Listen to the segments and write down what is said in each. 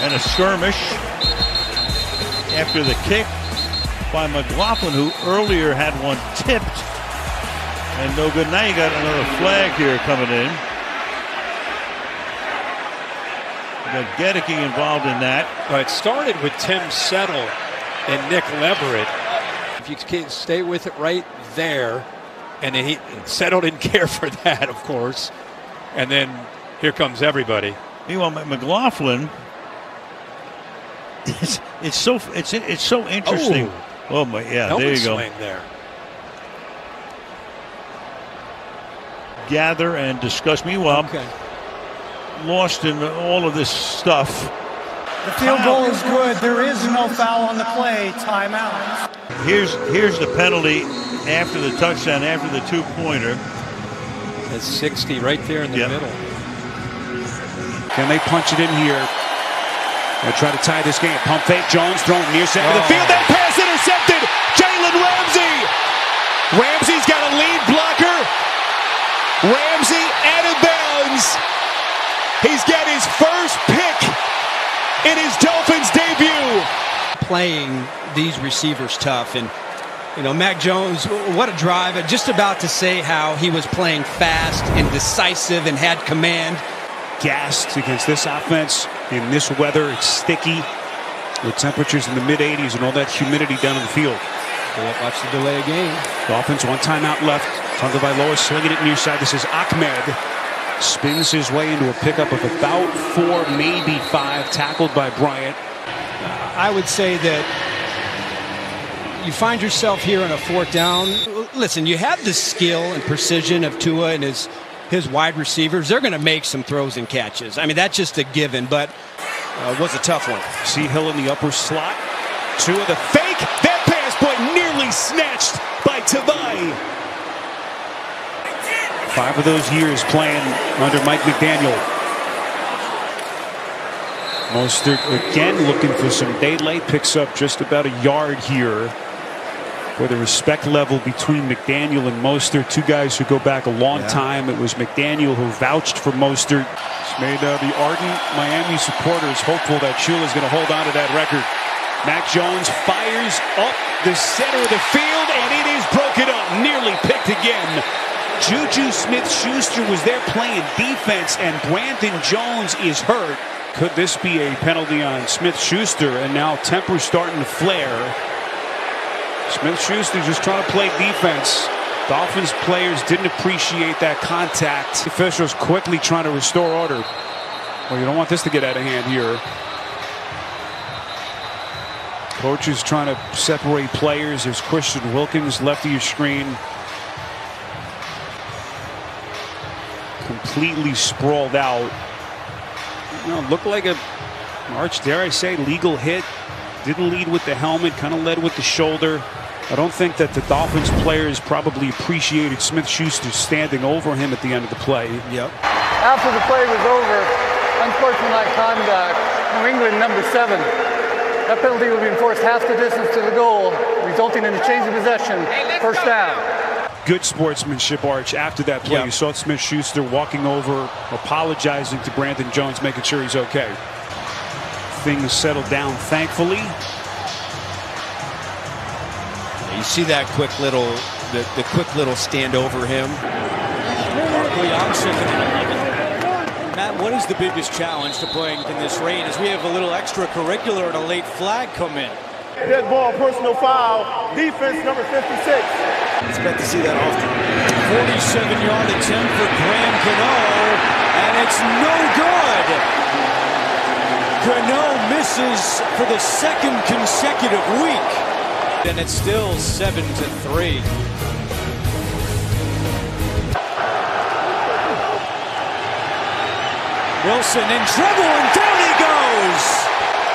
and a skirmish after the kick by McLaughlin, who earlier had one tipped. And no good. Now you got another flag here coming in. You got Geddick involved in that. Well, it started with Tim Settle and Nick Leverett. If you can stay with it right there. And then Settle didn't care for that, of course. And then here comes everybody. Meanwhile, McLaughlin. It's so interesting. Oh my, yeah, there you go. There. Gather and discuss. Meanwhile, lost in all of this stuff. The field goal is good. There is no foul on the play. Timeout. Here's the penalty after the touchdown, after the two-pointer. That's 60 right there in the middle. Can they punch it in here? They'll try to tie this game. Pump fake, Jones thrown near center of the field. That pass intercepted. Jalen Ramsey. Ramsey's got a lead blocker. Ramsey out of bounds. He's got his first pick in his Dolphins debut. Playing these receivers tough, and you know, Mac Jones, what a drive. I'm just about to say how he was playing fast and decisive and had command. Gassed against this offense in this weather. It's sticky with temperatures in the mid-80s and all that humidity down in the field. Well, watch the delay again. Dolphins, one timeout left. Tonga Vailoa slinging it near side. This is Ahmed. Spins his way into a pickup of about 4, maybe 5. Tackled by Bryant. I would say that you find yourself here on a fourth down. Listen, you have the skill and precision of Tua and his wide receivers. They're going to make some throws and catches. I mean, that's just a given, but it was a tough one. See Hill in the upper slot. Tua the fake. That pass play nearly snatched by Tevai. 5 of those years playing under Mike McDaniel. Mostert again looking for some daylight. Picks up just about a yard here. For the respect level between McDaniel and Mostert, two guys who go back a long time. It was McDaniel who vouched for Mostert. It's made the ardent Miami supporters hopeful that Shula is going to hold on to that record. Mac Jones fires up the center of the field, and it is broken up, nearly picked again. Juju Smith-Schuster was there playing defense, and Brandon Jones is hurt. Could this be a penalty on Smith-Schuster? And now temper's starting to flare. Smith-Schuster just trying to play defense. Dolphins players didn't appreciate that contact. Officials quickly trying to restore order. Well, you don't want this to get out of hand here. Coaches trying to separate players. There's Christian Wilkins left of your screen. Completely sprawled out. You know, looked like a march, dare I say, legal hit. Didn't lead with the helmet, kind of led with the shoulder. I don't think that the Dolphins players probably appreciated Smith-Schuster standing over him at the end of the play. Yep. After the play was over, unfortunate conduct, New England number 7. That penalty will be enforced half the distance to the goal, resulting in a change of possession, first down. Good sportsmanship, Arch, after that play. Yep. You saw Smith-Schuster walking over, apologizing to Brandon Jones, making sure he's okay. Things settled down, thankfully. You see that quick little, the quick little stand over him. Matt, what is the biggest challenge to playing in this rain? As we have a little extracurricular and a late flag come in. Dead ball, personal foul, defense number 56. Expect to see that often. 47-yard attempt for Graham Gano, and it's no good. Gano misses for the second consecutive week, and it's still 7-3. Wilson in trouble, and down he goes.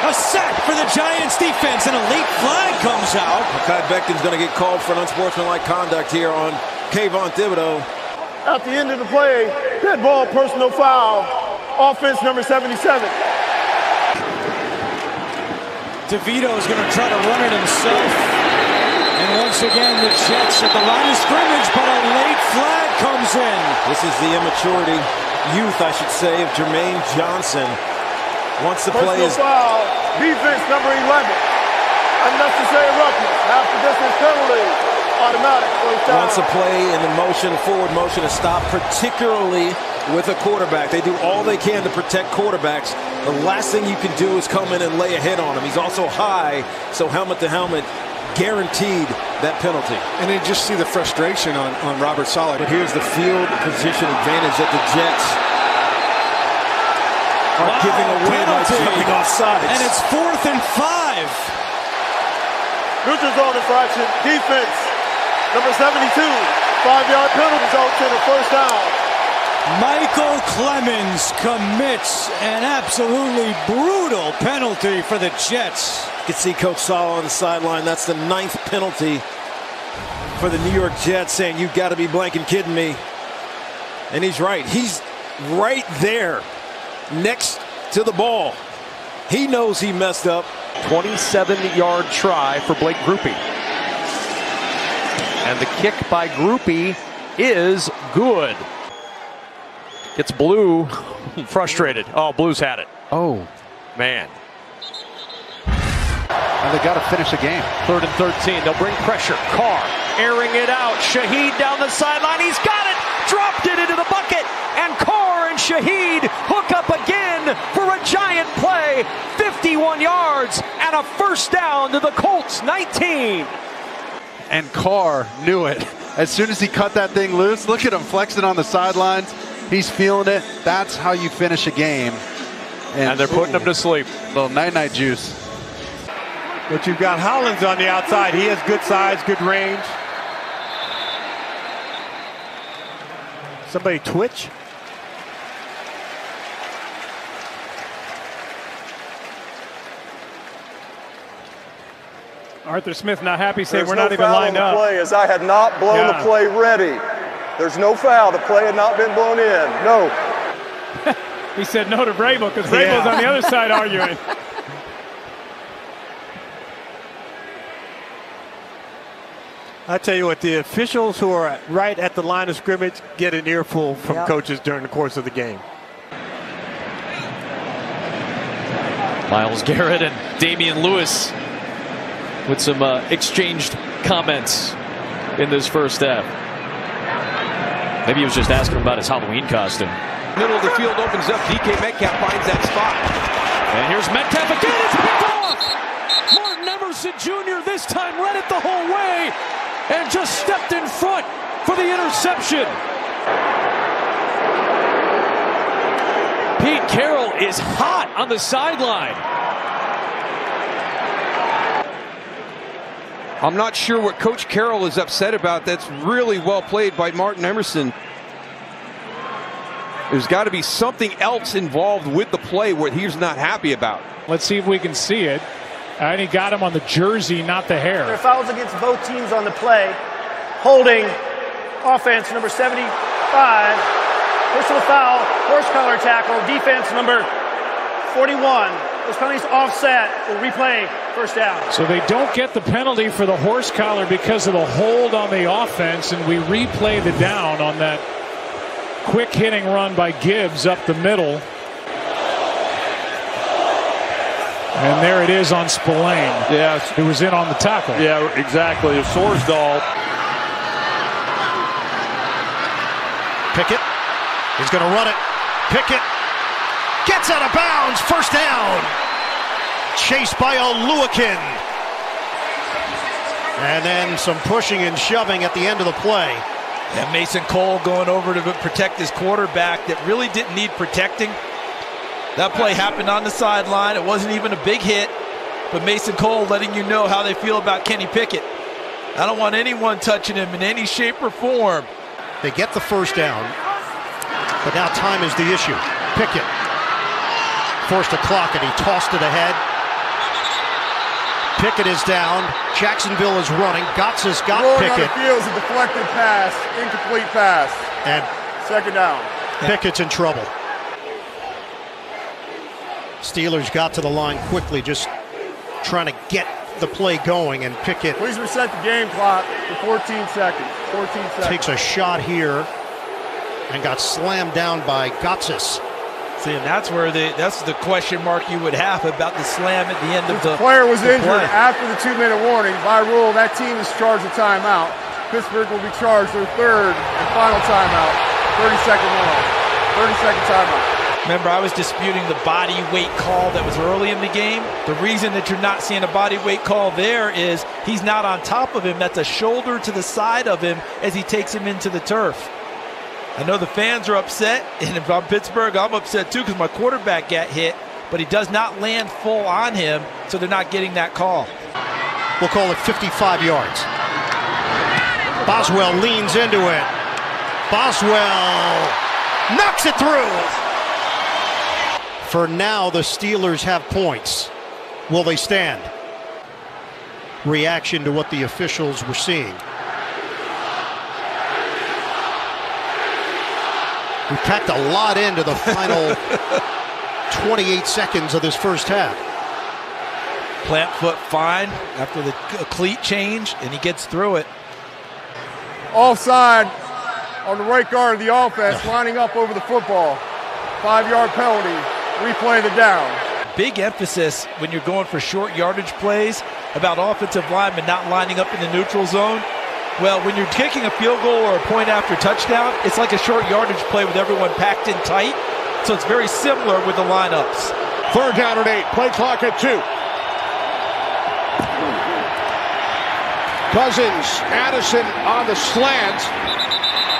A sack for the Giants defense, and a late flag comes out. Mekhi Becton's going to get called for an unsportsmanlike conduct here on Kayvon Thibodeau. At the end of the play, dead ball, personal foul, offense number 77. DeVito is going to try to run it himself. And once again, the Jets at the line of scrimmage, but a late flag comes in. This is the immaturity, youth, I should say, of Jermaine Johnson. Once the play is... foul, defense number 11. Unnecessary roughness, half the distance penalty, automatic. Once a play in the motion, forward motion is stopped, particularly with a quarterback. They do all they can to protect quarterbacks. The last thing you can do is come in and lay a hit on him. He's also high, so helmet to helmet, guaranteed that penalty. And then just see the frustration on Robert Saleh. But here's the field position advantage that the Jets are giving away by jumping offsides. And it's 4th and 5. Neutral zone infraction, defense, number 72, 5-yard penalty zone to the first down. Michael Clemens commits an absolutely brutal penalty for the Jets. You can see Coach Saleh on the sideline. That's the 9th penalty for the New York Jets, saying you've got to be blanking kidding me. And he's right. He's right there next to the ball. He knows he messed up. 27-yard try for Blake Groupie. And the kick by Groupie is good. Gets Blue frustrated. Oh, Blue's had it. Oh, man. And they got to finish the game. 3rd and 13. They'll bring pressure. Carr airing it out. Shahid down the sideline. He's got it. Dropped it into the bucket. And Carr and Shahid hook up again for a giant play. 51 yards and a first down to the Colts. 19. And Carr knew it. As soon as he cut that thing loose, look at him flexing on the sidelines. He's feeling it. That's how you finish a game. And they're putting him to sleep. Little night-night juice. But you've got Hollins on the outside. He has good size, good range. Somebody twitch. Arthur Smith not happy, saying we're not even lined up. Play is I had not blown the play ready. There's no foul. The play had not been blown in. No. He said no to Vrabel because Vrabel's on the other side arguing. I tell you what, the officials who are right at the line of scrimmage get an earful from coaches during the course of the game. Miles Garrett and Damian Lewis with some exchanged comments in this first half. Maybe he was just asking about his Halloween costume. Middle of the field opens up. DK Metcalf finds that spot. And here's Metcalf again. It's picked off. Martin Emerson Jr. this time read it the whole way and just stepped in front for the interception. Pete Carroll is hot on the sideline. I'm not sure what Coach Carroll is upset about. That's really well played by Martin Emerson. There's got to be something else involved with the play where he's not happy about. Let's see if we can see it. And he got him on the jersey, not the hair. Fouls against both teams on the play. Holding offense number 75. Personal foul, horse-collar tackle, defense number 41. Those penalties offset. We'll replay first down. So they don't get the penalty for the horse collar because of the hold on the offense, and we replay the down on that quick hitting run by Gibbs up the middle. And there it is on Spillane. Yes. Who was in on the tackle. Yeah, exactly. Sorsdahl. Pickett. He's going to run it. Pickett. Gets out of bounds, first down. Chased by Oluwakin. And then some pushing and shoving at the end of the play. And Mason Cole going over to protect his quarterback that really didn't need protecting. That play happened on the sideline. It wasn't even a big hit. But Mason Cole letting you know how they feel about Kenny Pickett. I don't want anyone touching him in any shape or form. They get the first down. But now time is the issue. Pickett forced a clock, and he tossed it ahead. Pickett is down. Jacksonville is running. Gotz has got Pickett. Rolling on the field is a deflected pass, incomplete pass. And second down. Pickett's in trouble. Steelers got to the line quickly, just trying to get the play going, and Pickett... Please reset the game clock for 14 seconds. 14 seconds. Takes a shot here and got slammed down by Gotz. See, and that's where that's the question mark you would have about the slam at the end of the player was injured after the 2-minute warning. By rule, that team is charged a timeout. Pittsburgh will be charged their third and final timeout. 30-second warning. 30-second timeout. Remember, I was disputing the body weight call that was early in the game. The reason that you're not seeing a body weight call there is he's not on top of him. That's a shoulder to the side of him as he takes him into the turf. I know the fans are upset, and if I'm Pittsburgh, I'm upset too because my quarterback got hit, but he does not land full on him, so they're not getting that call. We'll call it 55 yards. Boswell leans into it. Boswell knocks it through. For now, the Steelers have points. Will they stand? Reaction to what the officials were seeing. We packed a lot into the final 28 seconds of this first half. Plant foot fine after the cleat change, and he gets through it. Offside on the right guard of the offense, lining up over the football. 5-yard penalty. Replay the down. Big emphasis when you're going for short yardage plays about offensive linemen not lining up in the neutral zone. Well, when you're kicking a field goal or a point after touchdown, it's like a short yardage play with everyone packed in tight. So it's very similar with the lineups. 3rd down and 8. Play clock at 2. Cousins, Addison on the slant.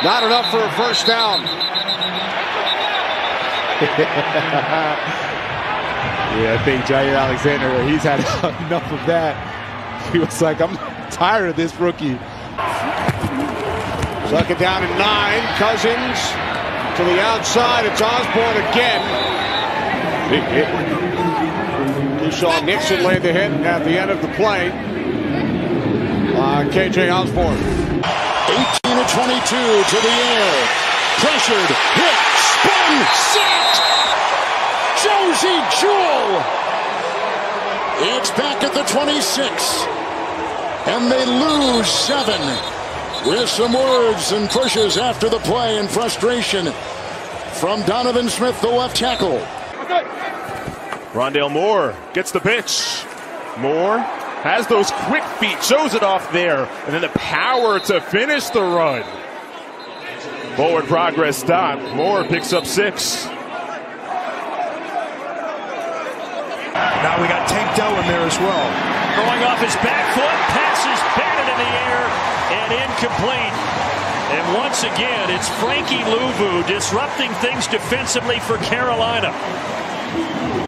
Not enough for a first down. Yeah, I think Jair Alexander, he's had enough of that. He was like, I'm tired of this rookie. Suck it down at 9. Cousins to the outside. It's Osborne again. Big hit. You saw Nixon lay the hit at the end of the play. KJ Osborne. 18 of 22 to the air. Pressured. Hit. Spin. Sacked. Josie Jewell. It's back at the 26. And they lose 7. With some words and pushes after the play and frustration from Donovan Smith, the left tackle. Rondale Moore gets the pitch. Moore has those quick feet. Shows it off there. And then the power to finish the run. Forward progress stop. Moore picks up 6. Now we got Tank Dell in there as well. Going off his back foot, passes batted in the air and incomplete. And once again, it's Frankie Louvu disrupting things defensively for Carolina.